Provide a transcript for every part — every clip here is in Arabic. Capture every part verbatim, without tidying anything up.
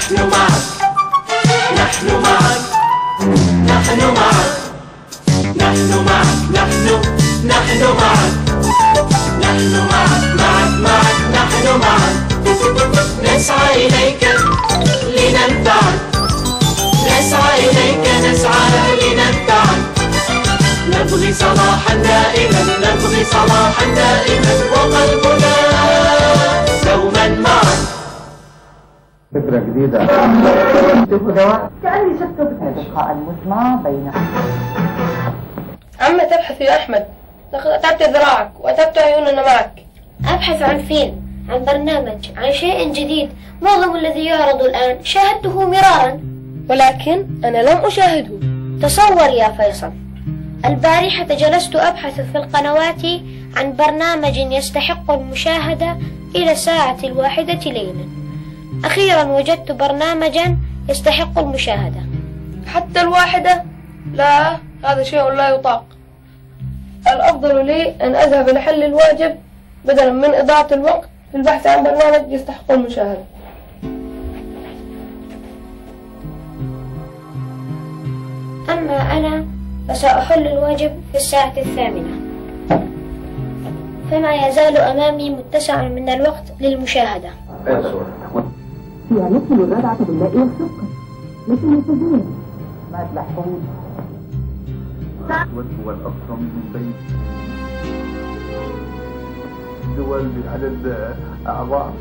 نحن معك، نحن معك، نحن معك، نحن معك، نحن نحن معك، نحن معك، معك، معك، نحن معك، نسعى إليك لننفعك، نسعى إليك، نسعى لننفعك، نبغي صلاحا دائما، نبغي صلاحا دائما، وقلبنا دوما معك. فكرة جديدة. كأني شفته بالتلقاء المسمع بين. عما تبحث يا أحمد؟ لقد أتعبت ذراعك وأتعبت عيوننا معك. أبحث عن فيلم، عن برنامج، عن شيء جديد. معظم الذي يعرض الآن شاهدته مرارا، ولكن أنا لم أشاهده. تصور يا فيصل، البارحة جلست أبحث في القنوات عن برنامج يستحق المشاهدة إلى الساعة الواحدة ليلا. أخيرا وجدت برنامجا يستحق المشاهدة. حتى الواحدة؟ لا، هذا شيء لا يطاق. الأفضل لي أن أذهب لحل الواجب بدلا من إضاعة الوقت في البحث عن برنامج يستحق المشاهدة. أما أنا فسأحل الواجب في الساعة الثامنة، فما يزال أمامي متسع من الوقت للمشاهدة. يعني نفسي الرابعة بالباقي والسكر مش المسجين ما تلحقونيش. الأسود هو الأكرم من بين الدول بعدد أعضاء.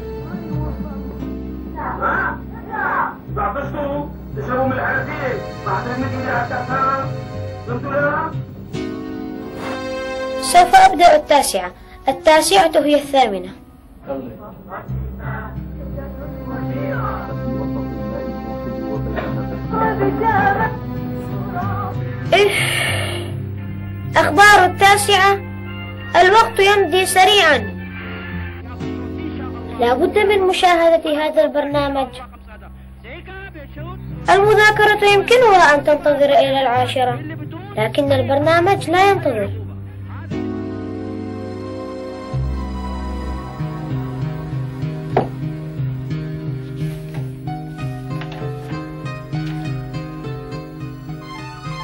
بعد اشتروا تشربوا من الحلقين بعدين نجي على التأثار. فهمتوا لها؟ سوف أبدأ التاسعة. التاسعة هي الثامنة. أخبار التاسعة. الوقت يمضي سريعا، لا بد من مشاهدة هذا البرنامج. المذاكرة يمكنها أن تنتظر إلى العاشرة، لكن البرنامج لا ينتظر.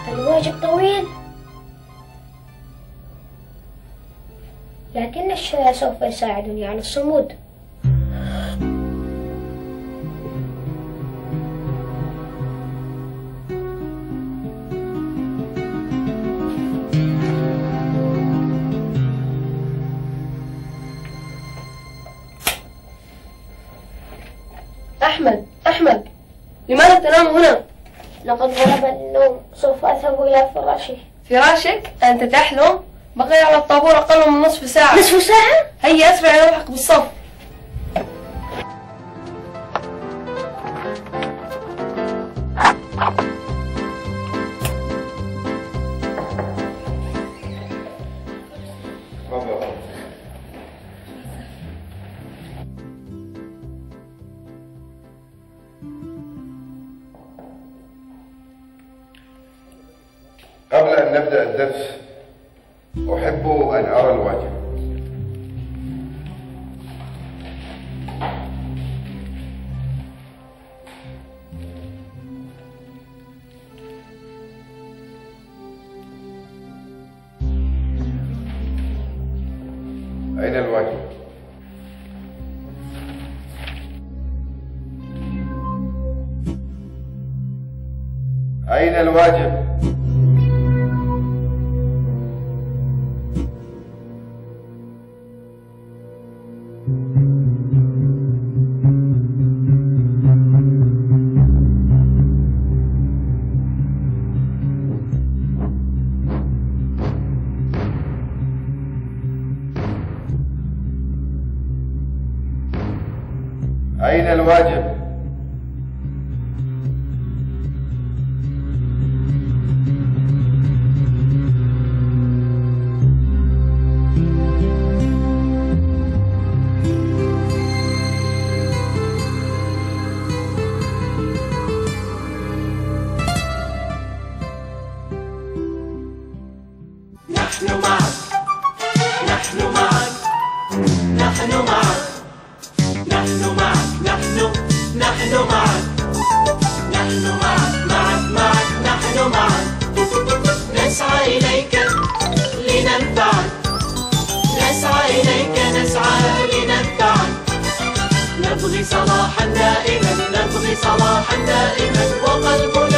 الواجب طويل، لكن الشاي سوف يساعدني على الصمود. أحمد، أحمد، لماذا تنام هنا؟ لقد غلب النوم، سوف أذهب إلى فراشي. فراشك؟ أنت تحلم؟ بقي على الطابور أقل من نصف ساعة. نصف ساعة؟ هيا أسرع نلحق بالصف. قبل أن نبدأ الدرس أحب أن أرى الواجب. أين الواجب؟ أين الواجب؟ أين الواجب؟ نحن معك، نحن معك، نحن معك، نحن معك، نحن نحن معك. نبغي صلاحا دائما، نبغي صلاحا دائما وقلبنا